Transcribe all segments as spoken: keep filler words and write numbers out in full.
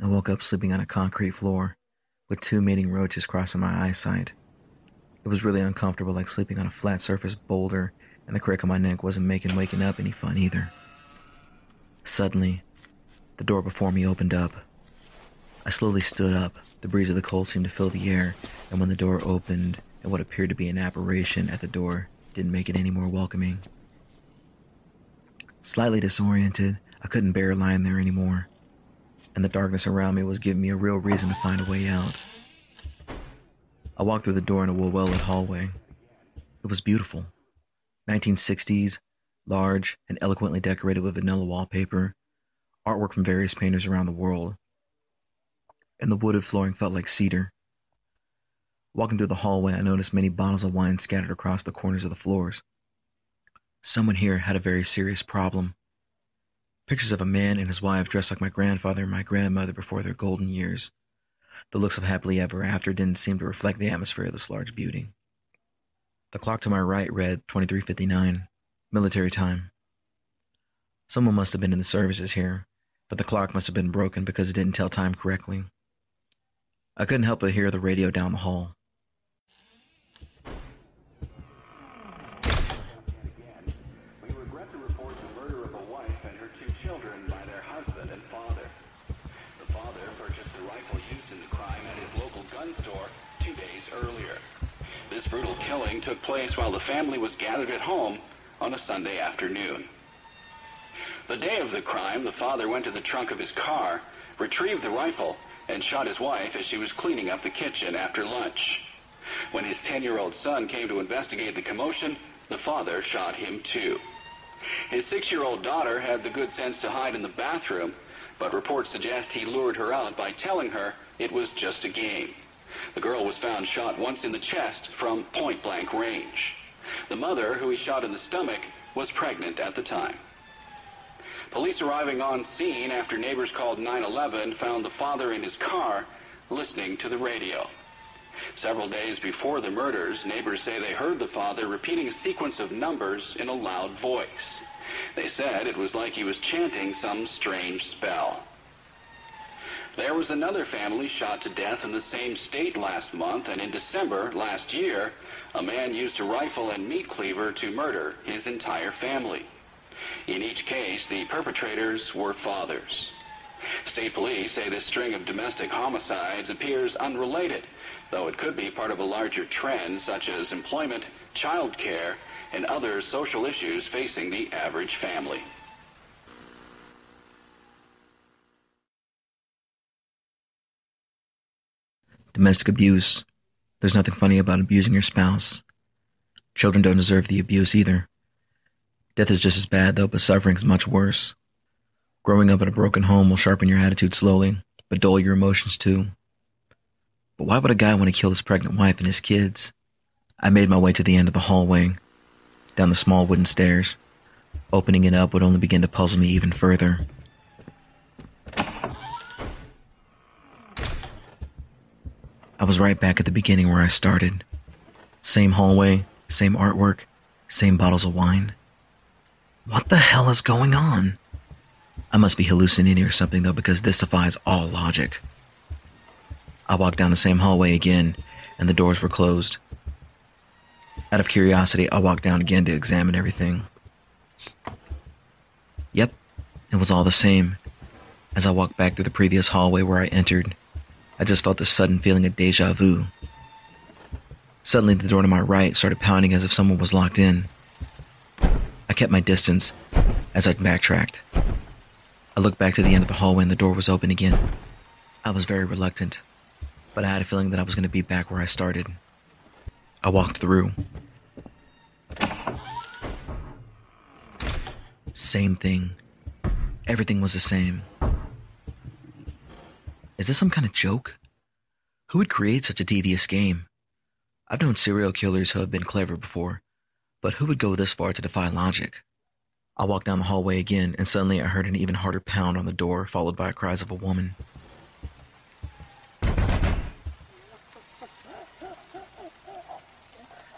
I woke up sleeping on a concrete floor, with two mating roaches crossing my eyesight. It was really uncomfortable, like sleeping on a flat surface boulder, and the crick on my neck wasn't making waking up any fun either. Suddenly, the door before me opened up. I slowly stood up. The breeze of the cold seemed to fill the air, and when the door opened, and what appeared to be an apparition at the door didn't make it any more welcoming. Slightly disoriented, I couldn't bear lying there anymore, and the darkness around me was giving me a real reason to find a way out. I walked through the door into a well-lit hallway. It was beautiful. nineteen sixties, large and eloquently decorated with vanilla wallpaper, artwork from various painters around the world, and the wooded flooring felt like cedar. Walking through the hallway, I noticed many bottles of wine scattered across the corners of the floors. Someone here had a very serious problem. Pictures of a man and his wife dressed like my grandfather and my grandmother before their golden years. The looks of happily ever after didn't seem to reflect the atmosphere of this large building. The clock to my right read twenty-three fifty-nine, military time. Someone must have been in the services here, but the clock must have been broken because it didn't tell time correctly. I couldn't help but hear the radio down the hall. Killing took place while the family was gathered at home on a Sunday afternoon. The day of the crime, the father went to the trunk of his car, retrieved the rifle, and shot his wife as she was cleaning up the kitchen after lunch. When his ten-year-old son came to investigate the commotion, the father shot him too. His six-year-old daughter had the good sense to hide in the bathroom, but reports suggest he lured her out by telling her it was just a game. The girl was found shot once in the chest from point-blank range. The mother, who he shot in the stomach, was pregnant at the time. Police arriving on scene after neighbors called nine one one found the father in his car listening to the radio. Several days before the murders, neighbors say they heard the father repeating a sequence of numbers in a loud voice. They said it was like he was chanting some strange spell. There was another family shot to death in the same state last month, and in December last year, a man used a rifle and meat cleaver to murder his entire family. In each case, the perpetrators were fathers. State police say this string of domestic homicides appears unrelated, though it could be part of a larger trend such as employment, child care, and other social issues facing the average family. Domestic abuse. There's nothing funny about abusing your spouse. Children don't deserve the abuse either. Death is just as bad, though, but suffering is much worse. Growing up in a broken home will sharpen your attitude slowly, but dull your emotions too. But why would a guy want to kill his pregnant wife and his kids? I made my way to the end of the hallway, down the small wooden stairs. Opening it up would only begin to puzzle me even further. I was right back at the beginning where I started. Same hallway, same artwork, same bottles of wine. What the hell is going on? I must be hallucinating or something, though, because this defies all logic. I walked down the same hallway again, and the doors were closed. Out of curiosity, I walked down again to examine everything. Yep, it was all the same. As I walked back through the previous hallway where I entered, I just felt this sudden feeling of deja vu. Suddenly, the door to my right started pounding as if someone was locked in. I kept my distance as I backtracked. I looked back to the end of the hallway and the door was open again. I was very reluctant, but I had a feeling that I was going to be back where I started. I walked through. Same thing. Everything was the same. Is this some kind of joke? Who would create such a devious game? I've known serial killers who have been clever before, but who would go this far to defy logic? I walked down the hallway again, and suddenly I heard an even harder pound on the door, followed by cries of a woman.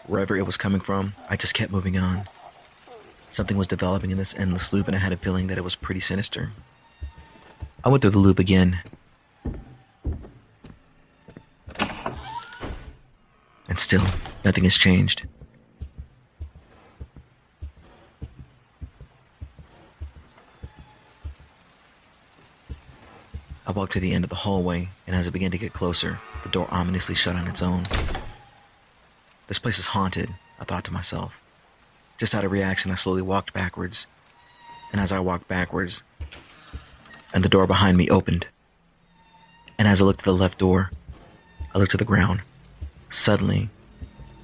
Wherever it was coming from, I just kept moving on. Something was developing in this endless loop, and I had a feeling that it was pretty sinister. I went through the loop again, and still, nothing has changed. I walked to the end of the hallway, and as I began to get closer, the door ominously shut on its own. This place is haunted, I thought to myself. Just out of reaction, I slowly walked backwards, and as I walked backwards, and the door behind me opened, and as I looked to the left door, I looked to the ground. Suddenly,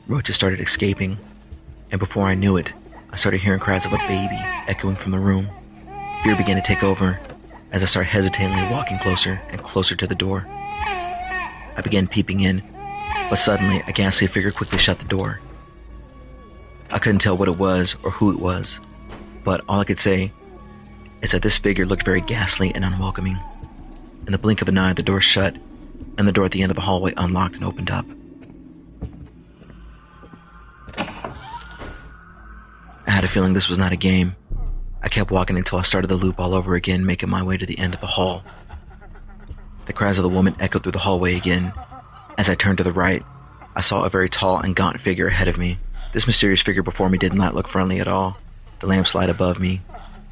roaches started escaping, and before I knew it, I started hearing cries of a baby echoing from the room. Fear began to take over, as I started hesitantly walking closer and closer to the door. I began peeping in, but suddenly a ghastly figure quickly shut the door. I couldn't tell what it was or who it was, but all I could say is that this figure looked very ghastly and unwelcoming. In the blink of an eye, the door shut, and the door at the end of the hallway unlocked and opened up. I had a feeling this was not a game. I kept walking until I started the loop all over again, making my way to the end of the hall. The cries of the woman echoed through the hallway again. As I turned to the right, I saw a very tall and gaunt figure ahead of me. This mysterious figure before me did not look friendly at all. The lampshade above me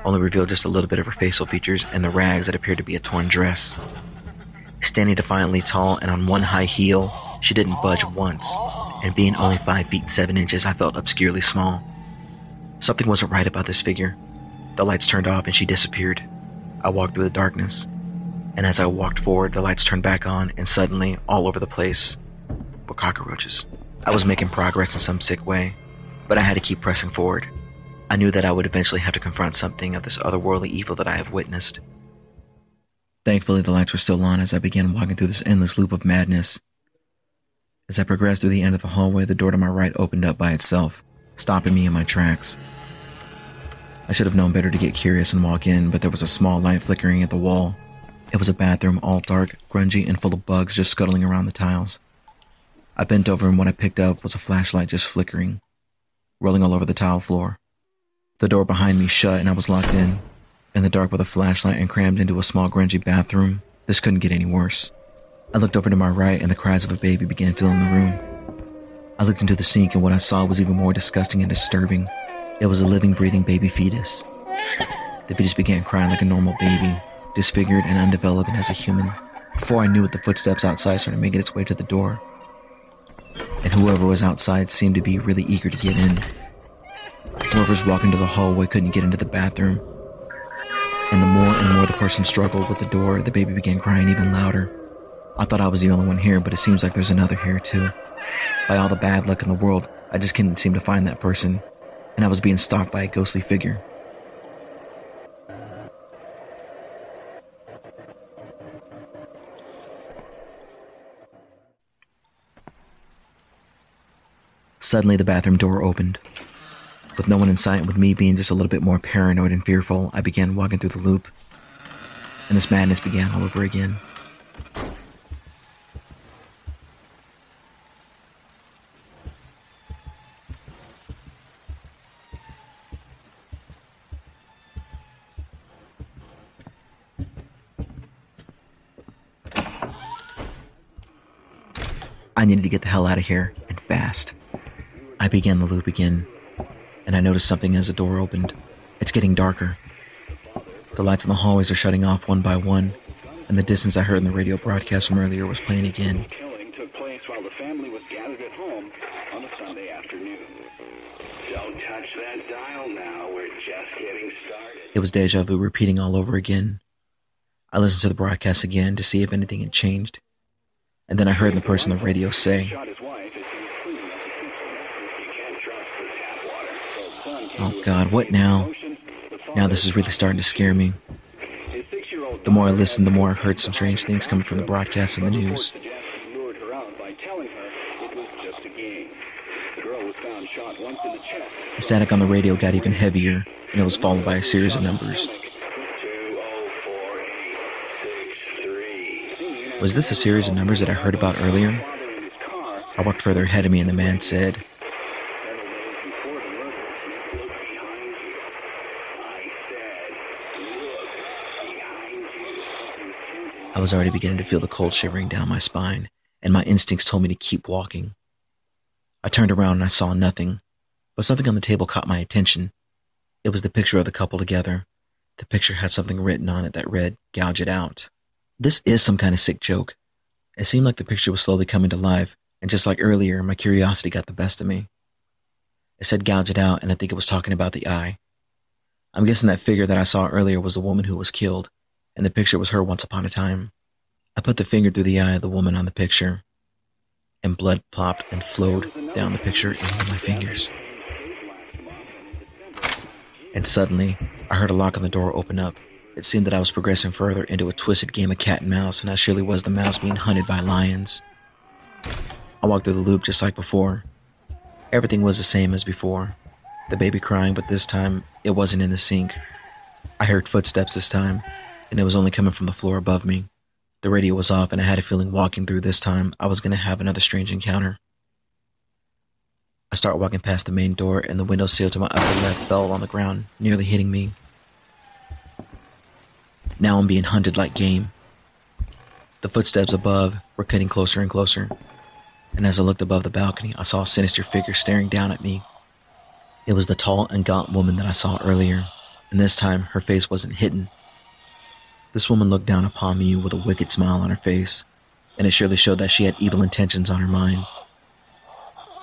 only revealed just a little bit of her facial features and the rags that appeared to be a torn dress. Standing defiantly tall and on one high heel, she didn't budge once, and being only five feet seven inches, I felt obscurely small. Something wasn't right about this figure. The lights turned off and she disappeared. I walked through the darkness, and as I walked forward, the lights turned back on, and suddenly, all over the place were cockroaches. I was making progress in some sick way, but I had to keep pressing forward. I knew that I would eventually have to confront something of this otherworldly evil that I have witnessed. Thankfully, the lights were still on as I began walking through this endless loop of madness. As I progressed through the end of the hallway, the door to my right opened up by itself, stopping me in my tracks. I should have known better to get curious and walk in, but there was a small light flickering at the wall. It was a bathroom, all dark, grungy, and full of bugs just scuttling around the tiles. I bent over, and what I picked up was a flashlight just flickering, rolling all over the tile floor. The door behind me shut, and I was locked in, in the dark with a flashlight and crammed into a small, grungy bathroom. This couldn't get any worse. I looked over to my right, and the cries of a baby began filling the room. I looked into the sink, and what I saw was even more disgusting and disturbing. It was a living, breathing baby fetus. The fetus began crying like a normal baby, disfigured and undeveloped and as a human. Before I knew it, the footsteps outside started making its way to the door, and whoever was outside seemed to be really eager to get in. Whoever's walking to the hallway couldn't get into the bathroom, and the more and more the person struggled with the door, the baby began crying even louder. I thought I was the only one here, but it seems like there's another here too. By all the bad luck in the world, I just couldn't seem to find that person, and I was being stalked by a ghostly figure. Suddenly, the bathroom door opened. With no one in sight, with me being just a little bit more paranoid and fearful, I began walking through the loop, and this madness began all over again. I needed to get the hell out of here, and fast. I began the loop again, and I noticed something as the door opened. It's getting darker. The lights in the hallways are shutting off one by one, and the distance I heard in the radio broadcast from earlier was playing again. Killing took place while the family was gathered at home on a Sunday afternoon. Don't touch that dial now, we're just getting started. It was deja vu repeating all over again. I listened to the broadcast again to see if anything had changed, and then I heard the person on the radio say, "Oh God, what now? Now this is really starting to scare me." The more I listened, the more I heard some strange things coming from the broadcast and the news. The static on the radio got even heavier, and it was followed by a series of numbers. Was this a series of numbers that I heard about earlier? I walked further ahead of me, and the man said, I was already beginning to feel the cold shivering down my spine, and my instincts told me to keep walking. I turned around and I saw nothing, but something on the table caught my attention. It was the picture of the couple together. The picture had something written on it that read, "Gouge it out." This is some kind of sick joke. It seemed like the picture was slowly coming to life, and just like earlier, my curiosity got the best of me. It said "gouge it out," and I think it was talking about the eye. I'm guessing that figure that I saw earlier was the woman who was killed, and the picture was her once upon a time. I put the finger through the eye of the woman on the picture, and blood plopped and flowed down the picture into my fingers. And suddenly, I heard a lock on the door open up. It seemed that I was progressing further into a twisted game of cat and mouse, and I surely was the mouse being hunted by lions. I walked through the loop just like before. Everything was the same as before. The baby crying, but this time, it wasn't in the sink. I heard footsteps this time, and it was only coming from the floor above me. The radio was off, and I had a feeling walking through this time, I was going to have another strange encounter. I start walking past the main door, and the windowsill to my upper left fell on the ground, nearly hitting me. Now I'm being hunted like game. The footsteps above were cutting closer and closer, and as I looked above the balcony, I saw a sinister figure staring down at me. It was the tall and gaunt woman that I saw earlier, and this time her face wasn't hidden. This woman looked down upon me with a wicked smile on her face, and it surely showed that she had evil intentions on her mind.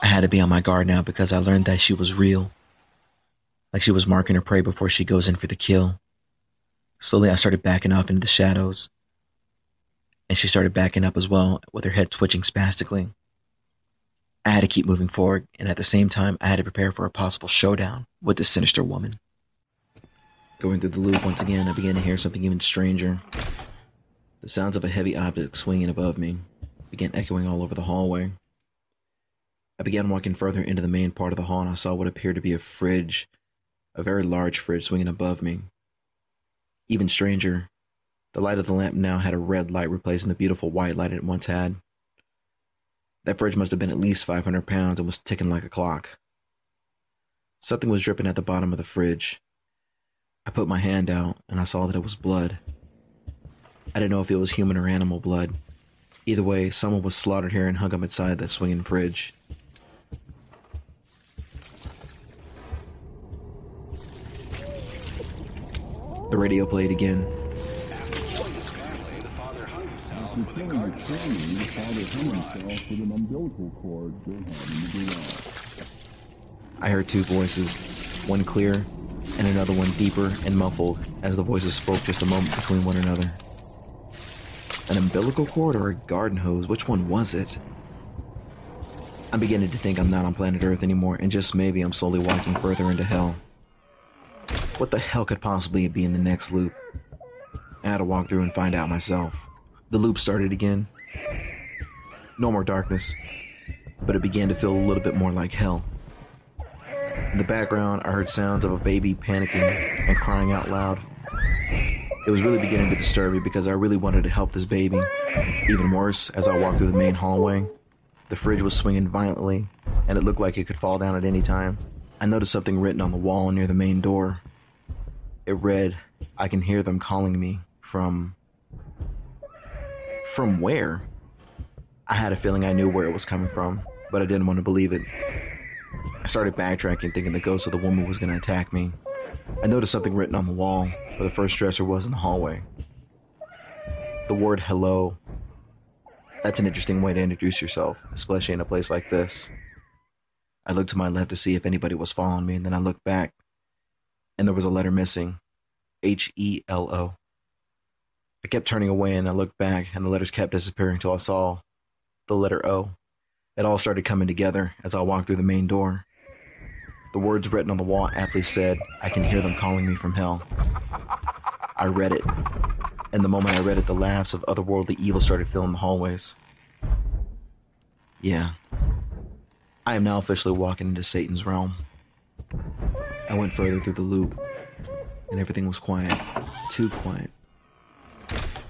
I had to be on my guard now because I learned that she was real. Like she was marking her prey before she goes in for the kill. Slowly I started backing off into the shadows. And she started backing up as well, with her head twitching spastically. I had to keep moving forward, and at the same time I had to prepare for a possible showdown with this sinister woman. Going through the loop once again, I began to hear something even stranger. The sounds of a heavy object swinging above me began echoing all over the hallway. I began walking further into the main part of the hall, and I saw what appeared to be a fridge, a very large fridge swinging above me. Even stranger, the light of the lamp now had a red light replacing the beautiful white light it once had. That fridge must have been at least five hundred pounds and was ticking like a clock. Something was dripping at the bottom of the fridge. I put my hand out, and I saw that it was blood. I didn't know if it was human or animal blood. Either way, someone was slaughtered here and hung up inside that swinging fridge. The radio played again. I heard two voices, one clear and another one deeper and muffled, as the voices spoke just a moment between one another. An umbilical cord or a garden hose? Which one was it? I'm beginning to think I'm not on planet Earth anymore, and just maybe I'm slowly walking further into hell. What the hell could possibly be in the next loop? I had to walk through and find out myself. The loop started again. No more darkness, but it began to feel a little bit more like hell. In the background, I heard sounds of a baby panicking and crying out loud. It was really beginning to disturb me because I really wanted to help this baby. Even worse, as I walked through the main hallway, the fridge was swinging violently, and it looked like it could fall down at any time. I noticed something written on the wall near the main door. It read, "I can hear them calling me from..." From where? I had a feeling I knew where it was coming from, but I didn't want to believe it. I started backtracking, thinking the ghost of the woman was going to attack me. I noticed something written on the wall, where the first dresser was in the hallway. The word "hello." That's an interesting way to introduce yourself, especially in a place like this. I looked to my left to see if anybody was following me, and then I looked back. And there was a letter missing. H E L O. I kept turning away, and I looked back, and the letters kept disappearing until I saw the letter O. It all started coming together as I walked through the main door. The words written on the wall aptly said, "I can hear them calling me from hell." I read it, and the moment I read it, the laughs of otherworldly evil started filling the hallways. Yeah. I am now officially walking into Satan's realm. I went further through the loop, and everything was quiet, too quiet.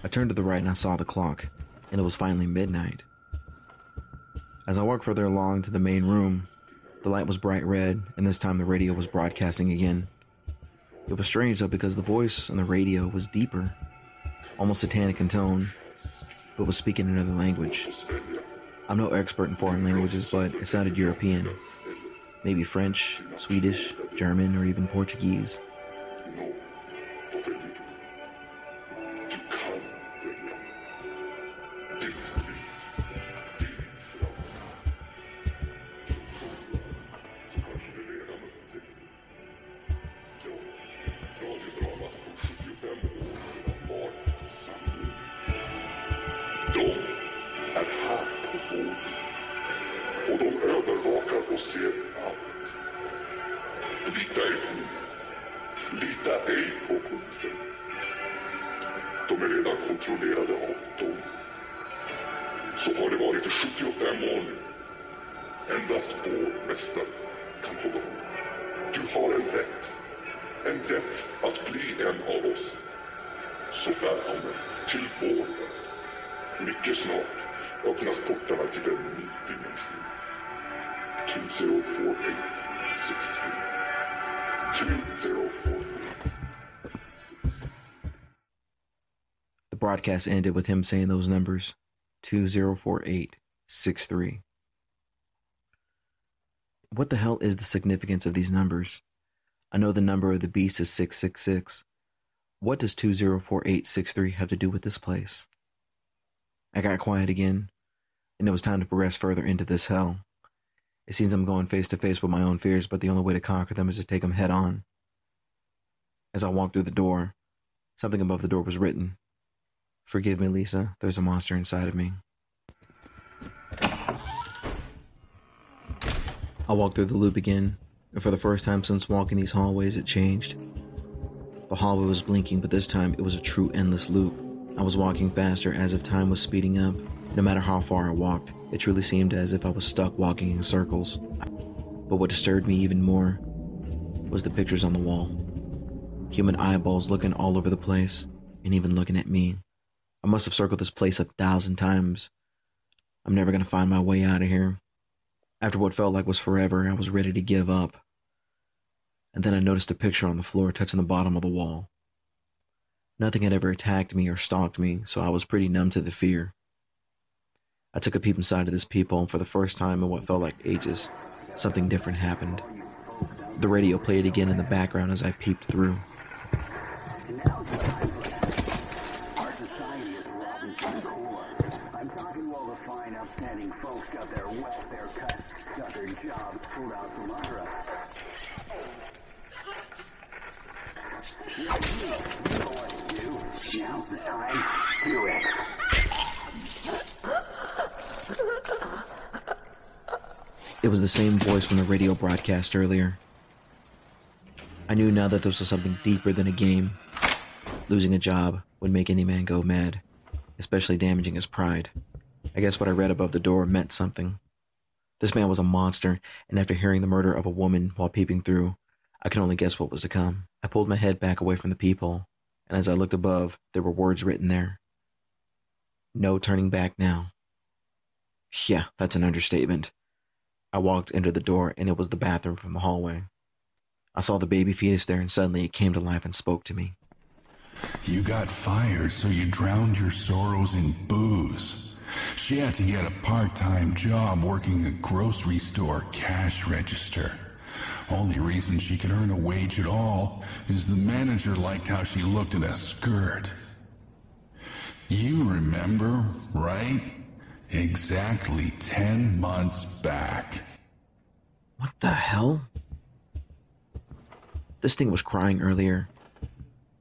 I turned to the right and I saw the clock, and it was finally midnight. As I walked further along to the main room, the light was bright red, and this time the radio was broadcasting again. It was strange though, because the voice on the radio was deeper, almost satanic in tone, but was speaking another language. I'm no expert in foreign languages, but it sounded European. Maybe French, Swedish, German, or even Portuguese. Broadcast ended with him saying those numbers, two zero four eight six three. What the hell is the significance of these numbers? I know the number of the beast is six six six. What does two zero four eight six three have to do with this place? I got quiet again, and it was time to progress further into this hell. It seems I'm going face to face with my own fears, but the only way to conquer them is to take them head on. As I walked through the door, something above the door was written. Forgive me, Lisa. There's a monster inside of me. I walked through the loop again, and for the first time since walking these hallways, it changed. The hallway was blinking, but this time it was a true endless loop. I was walking faster, as if time was speeding up. No matter how far I walked, it truly seemed as if I was stuck walking in circles. But what disturbed me even more was the pictures on the wall. Human eyeballs looking all over the place, and even looking at me. I must have circled this place a thousand times. I'm never going to find my way out of here. After what felt like was forever, I was ready to give up. And then I noticed a picture on the floor touching the bottom of the wall. Nothing had ever attacked me or stalked me, so I was pretty numb to the fear. I took a peep inside of this peephole, and for the first time in what felt like ages, something different happened. The radio played again in the background as I peeped through. It was the same voice from the radio broadcast earlier. I knew now that this was something deeper than a game. Losing a job would make any man go mad, especially damaging his pride. I guess what I read above the door meant something. This man was a monster, and after hearing the murder of a woman while peeping through, I could only guess what was to come. I pulled my head back away from the peephole, and as I looked above, there were words written there. No turning back now. Yeah, that's an understatement. I walked into the door, and it was the bathroom from the hallway. I saw the baby fetus there, and suddenly it came to life and spoke to me. You got fired, so you drowned your sorrows in booze. She had to get a part-time job working a grocery store cash register. Only reason she could earn a wage at all is the manager liked how she looked in a skirt. You remember, right? Exactly ten months back. What the hell? This thing was crying earlier,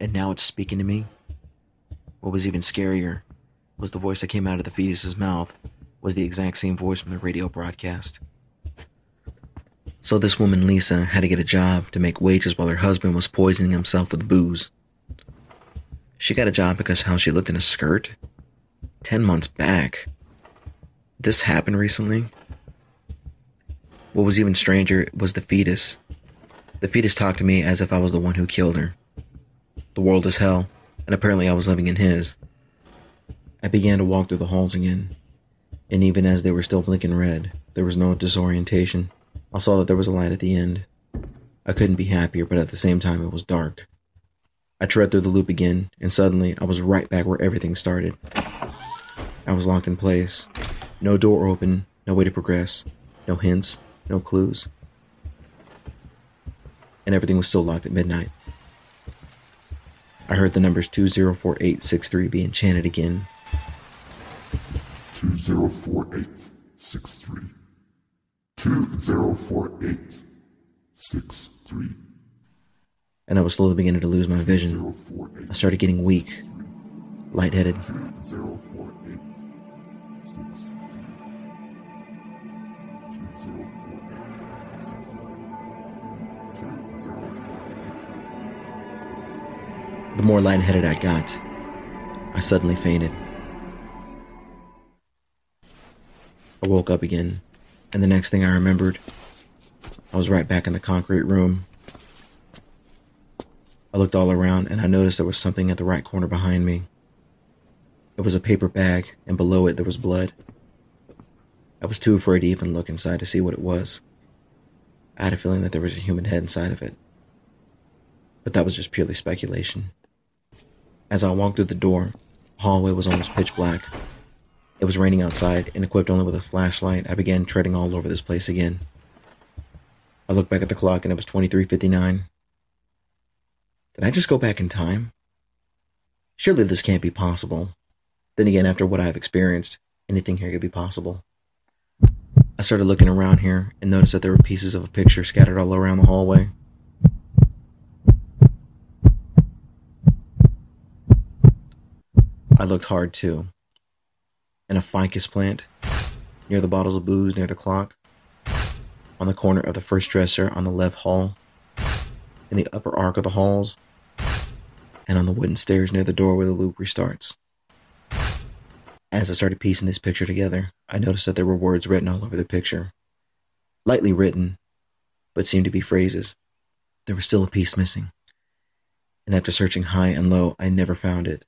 and now it's speaking to me. What was even scarier was the voice that came out of the fetus's mouth was the exact same voice from the radio broadcast. So this woman, Lisa, had to get a job to make wages while her husband was poisoning himself with booze. She got a job because how she looked in a skirt? Ten months back. This happened recently? What was even stranger was the fetus. The fetus talked to me as if I was the one who killed her. The world is hell, and apparently I was living in his. I began to walk through the halls again, and even as they were still blinking red, there was no disorientation. I saw that there was a light at the end. I couldn't be happier, but at the same time it was dark. I tread through the loop again, and suddenly I was right back where everything started. I was locked in place. No door open, no way to progress, no hints, no clues. And everything was still locked at midnight. I heard the numbers two zero four eight six three being chanted again. two zero four eight six three. two zero four eight six three. And I was slowly beginning to lose my vision. I started getting weak, lightheaded. The more lightheaded I got, I suddenly fainted. I woke up again, and the next thing I remembered, I was right back in the concrete room. I looked all around, and I noticed there was something at the right corner behind me. It was a paper bag, and below it there was blood. I was too afraid to even look inside to see what it was. I had a feeling that there was a human head inside of it. But that was just purely speculation. As I walked through the door, the hallway was almost pitch black. It was raining outside, and equipped only with a flashlight, I began treading all over this place again. I looked back at the clock, and it was twenty-three fifty-nine. Did I just go back in time? Surely this can't be possible. Then again, after what I have experienced, anything here could be possible. I started looking around here, and noticed that there were pieces of a picture scattered all around the hallway. I looked hard, too. And a ficus plant, near the bottles of booze, near the clock, on the corner of the first dresser, on the left hall, in the upper arc of the halls, and on the wooden stairs near the door where the loop restarts. As I started piecing this picture together, I noticed that there were words written all over the picture. Lightly written, but seemed to be phrases. There was still a piece missing. And after searching high and low, I never found it.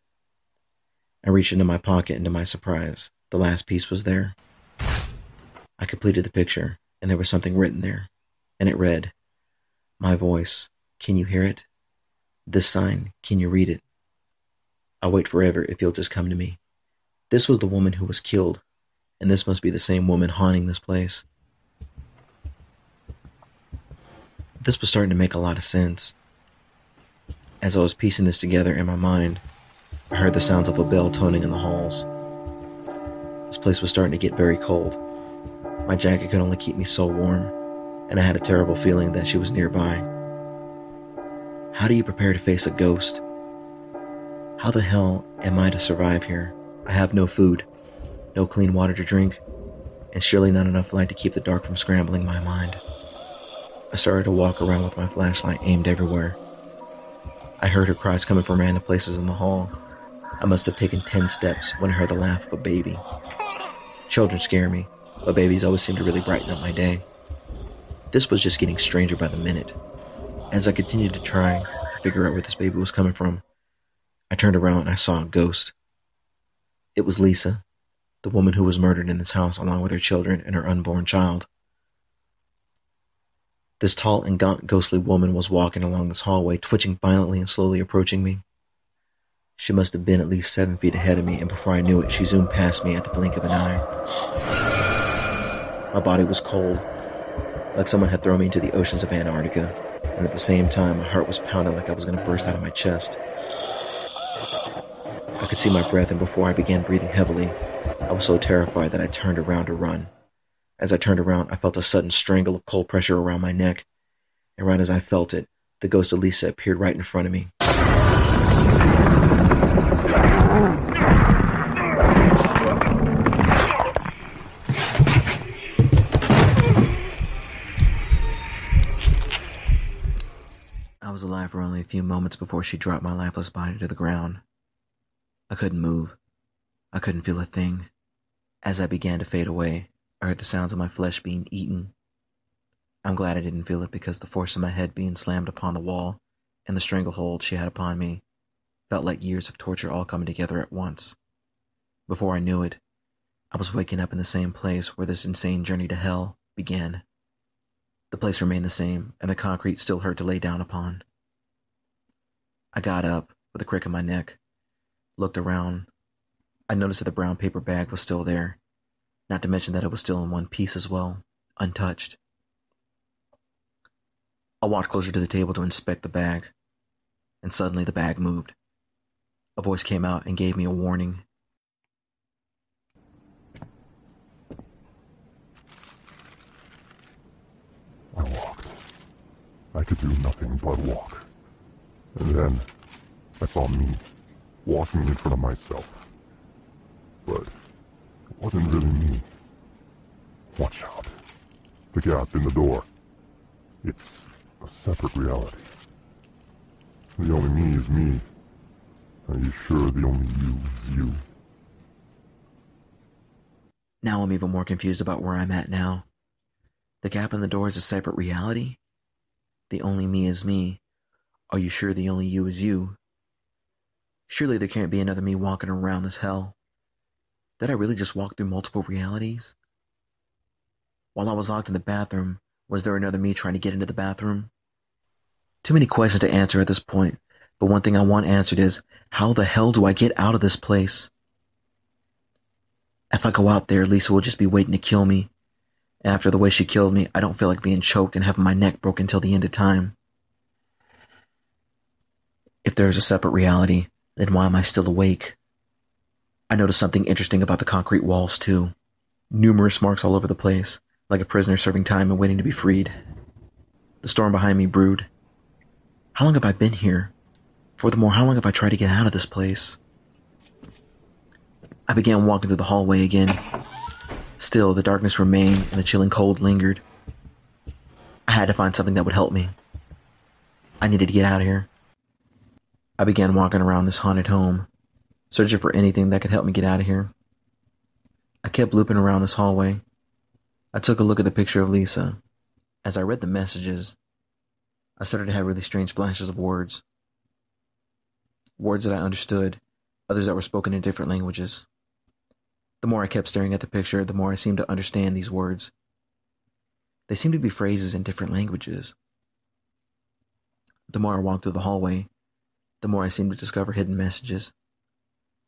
I reached into my pocket, and to my surprise, the last piece was there. I completed the picture, and there was something written there, and it read, "My voice, can you hear it? This sign, can you read it? I'll wait forever if you'll just come to me." This was the woman who was killed, and this must be the same woman haunting this place. This was starting to make a lot of sense. As I was piecing this together in my mind, I heard the sounds of a bell toning in the halls. This place was starting to get very cold. My jacket could only keep me so warm, and I had a terrible feeling that she was nearby. How do you prepare to face a ghost? How the hell am I to survive here? I have no food, no clean water to drink, and surely not enough light to keep the dark from scrambling my mind. I started to walk around with my flashlight aimed everywhere. I heard her cries coming from random places in the hall. I must have taken ten steps when I heard the laugh of a baby. Children scare me, but babies always seem to really brighten up my day. This was just getting stranger by the minute. As I continued to try to figure out where this baby was coming from, I turned around and I saw a ghost. It was Lisa, the woman who was murdered in this house along with her children and her unborn child. This tall and gaunt ghostly woman was walking along this hallway, twitching violently and slowly approaching me. She must have been at least seven feet ahead of me, and before I knew it, she zoomed past me at the blink of an eye. My body was cold, like someone had thrown me into the oceans of Antarctica, and at the same time, my heart was pounding like I was going to burst out of my chest. I could see my breath, and before I began breathing heavily, I was so terrified that I turned around to run. As I turned around, I felt a sudden strangle of cold pressure around my neck, and right as I felt it, the ghost of Lisa appeared right in front of me. I was alive for only a few moments before she dropped my lifeless body to the ground. I couldn't move. I couldn't feel a thing. As I began to fade away, I heard the sounds of my flesh being eaten. I'm glad I didn't feel it, because the force of my head being slammed upon the wall and the stranglehold she had upon me felt like years of torture all coming together at once. Before I knew it, I was waking up in the same place where this insane journey to hell began. The place remained the same, and the concrete still hurt to lay down upon. I got up with a crick in my neck, looked around, I noticed that the brown paper bag was still there, not to mention that it was still in one piece as well, untouched. I walked closer to the table to inspect the bag, and suddenly the bag moved. A voice came out and gave me a warning. I walked. I could do nothing but walk. And then I saw me walking in front of myself. But it wasn't really me. Watch out. The gas in the door. It's a separate reality. The only me is me. Are you sure the only you is you? Now I'm even more confused about where I'm at now. The gap in the door is a separate reality? The only me is me. Are you sure the only you is you? Surely there can't be another me walking around this hell. Did I really just walk through multiple realities? While I was locked in the bathroom, was there another me trying to get into the bathroom? Too many questions to answer at this point, but one thing I want answered is, how the hell do I get out of this place? If I go out there, Lisa will just be waiting to kill me. After the way she killed me, I don't feel like being choked and having my neck broken till the end of time. If there is a separate reality, then why am I still awake? I noticed something interesting about the concrete walls, too. Numerous marks all over the place, like a prisoner serving time and waiting to be freed. The storm behind me brewed. How long have I been here? Furthermore, how long have I tried to get out of this place? I began walking through the hallway again. Still, the darkness remained and the chilling cold lingered. I had to find something that would help me. I needed to get out of here. I began walking around this haunted home, searching for anything that could help me get out of here. I kept looping around this hallway. I took a look at the picture of Lisa. As I read the messages, I started to have really strange flashes of words. Words that I understood, others that were spoken in different languages. The more I kept staring at the picture, the more I seemed to understand these words. They seemed to be phrases in different languages. The more I walked through the hallway, the more I seemed to discover hidden messages.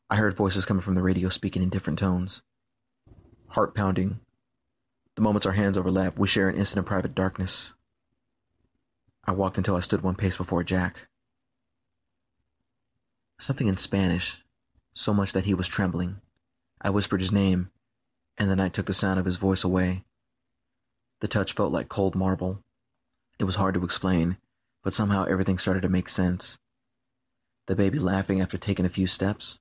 I heard voices coming from the radio speaking in different tones. Heart pounding. The moments our hands overlap, we share an instant of private darkness. I walked until I stood one pace before Jack. Something in Spanish, so much that he was trembling. I whispered his name, and the night took the sound of his voice away. The touch felt like cold marble. It was hard to explain, but somehow everything started to make sense. The baby laughing after taking a few steps.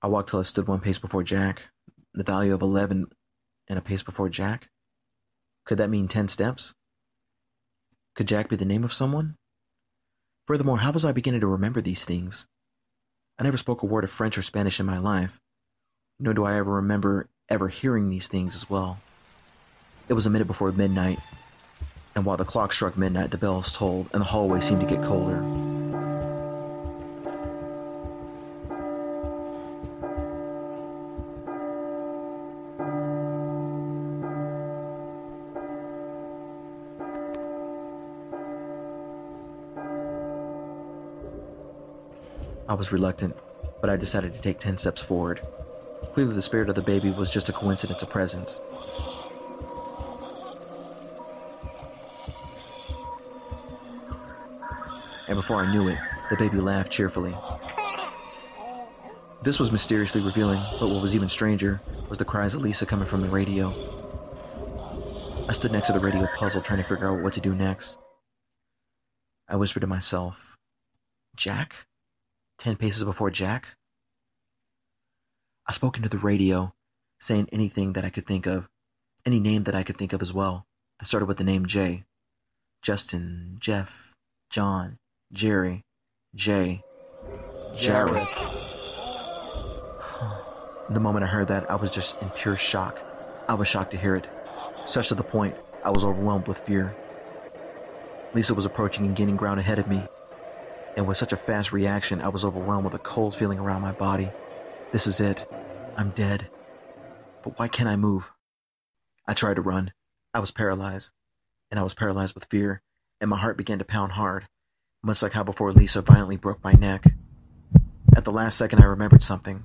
I walked till I stood one pace before Jack, the value of eleven and a pace before Jack. Could that mean ten steps? Could Jack be the name of someone? Furthermore, how was I beginning to remember these things? I never spoke a word of French or Spanish in my life. Nor do I ever remember ever hearing these things as well. It was a minute before midnight, and while the clock struck midnight, the bells tolled, and the hallway seemed to get colder. I was reluctant, but I decided to take ten steps forward. Clearly the spirit of the baby was just a coincidence of presence. And before I knew it, the baby laughed cheerfully. This was mysteriously revealing, but what was even stranger was the cries of Lisa coming from the radio. I stood next to the radio puzzle, trying to figure out what to do next. I whispered to myself, Jack? Ten paces before Jack? I spoke into the radio, saying anything that I could think of, any name that I could think of as well. I started with the name Jay. Justin, Jeff, John, Jerry, Jay, Jared. The moment I heard that, I was just in pure shock. I was shocked to hear it, such to the point I was overwhelmed with fear. Lisa was approaching and gaining ground ahead of me, and with such a fast reaction, I was overwhelmed with a cold feeling around my body. This is it. I'm dead. But why can't I move? I tried to run. I was paralyzed. And I was paralyzed with fear, and my heart began to pound hard, much like how before Lisa violently broke my neck. At the last second, I remembered something.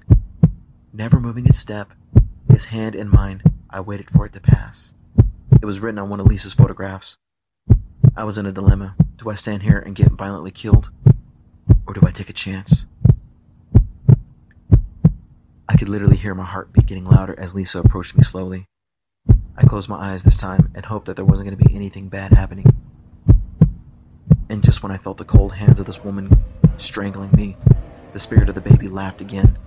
Never moving a step, his hand in mine, I waited for it to pass. It was written on one of Lisa's photographs. I was in a dilemma. Do I stand here and get violently killed? Or do I take a chance? I could literally hear my heartbeat getting louder as Lisa approached me slowly. I closed my eyes this time and hoped that there wasn't going to be anything bad happening. And just when I felt the cold hands of this woman strangling me, the spirit of the baby laughed again.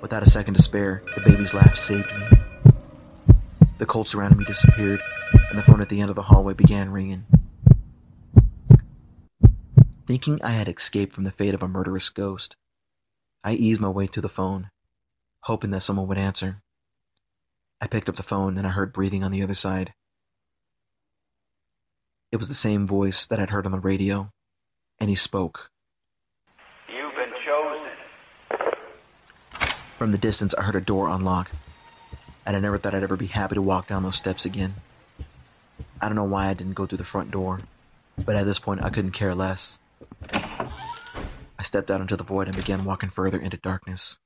Without a second to spare, the baby's laugh saved me. The cold surrounding me disappeared, and the phone at the end of the hallway began ringing. Thinking I had escaped from the fate of a murderous ghost, I eased my way to the phone, hoping that someone would answer. I picked up the phone and I heard breathing on the other side. It was the same voice that I'd heard on the radio, and he spoke. You've been chosen. From the distance, I heard a door unlock, and I never thought I'd ever be happy to walk down those steps again. I don't know why I didn't go through the front door, but at this point, I couldn't care less. I stepped out into the void and began walking further into darkness.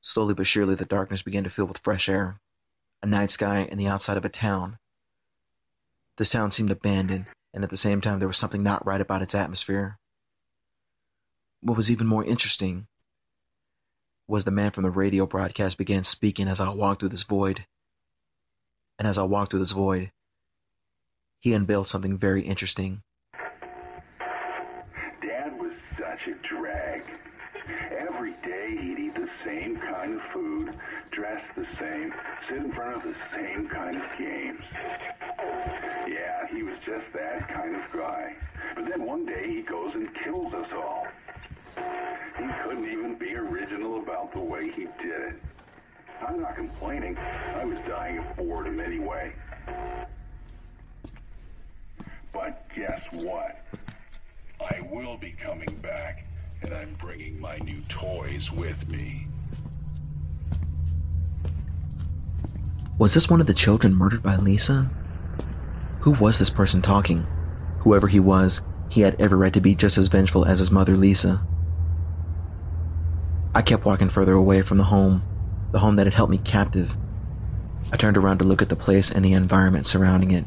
Slowly but surely, the darkness began to fill with fresh air, a night sky, and the outside of a town. This town seemed abandoned, and at the same time there was something not right about its atmosphere. What was even more interesting was the man from the radio broadcast began speaking as I walked through this void. And as I walked through this void, he unveiled something very interesting. Dad was such a drag. Every day he'd eat the same kind of food, dress the same, sit in front of the same kind of games. Yeah, he was just that kind of guy. But then one day he goes and kills us all. He couldn't even be original about the way he did it. I'm not complaining. I was dying of boredom anyway. But guess what? I will be coming back, and I'm bringing my new toys with me. Was this one of the children murdered by Lisa? Who was this person talking? Whoever he was, he had every right to be just as vengeful as his mother, Lisa. I kept walking further away from the home, the home that had held me captive. I turned around to look at the place and the environment surrounding it.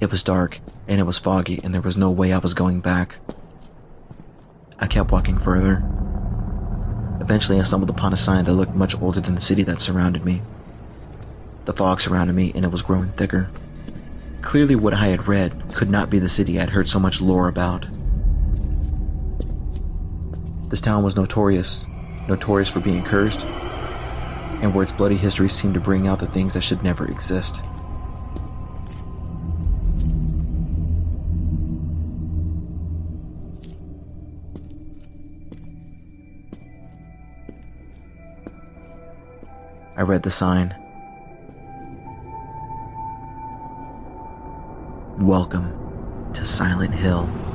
It was dark, and it was foggy, and there was no way I was going back. I kept walking further. Eventually, I stumbled upon a sign that looked much older than the city that surrounded me. The fog surrounded me, and it was growing thicker. Clearly, what I had read could not be the city I had heard so much lore about. This town was notorious, notorious for being cursed, and where its bloody history seemed to bring out the things that should never exist. I read the sign. Welcome to Silent Hill.